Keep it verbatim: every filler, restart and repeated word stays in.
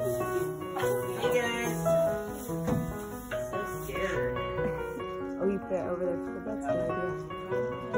Hey guys. So scared. Oh, you put it over there. That's a good idea.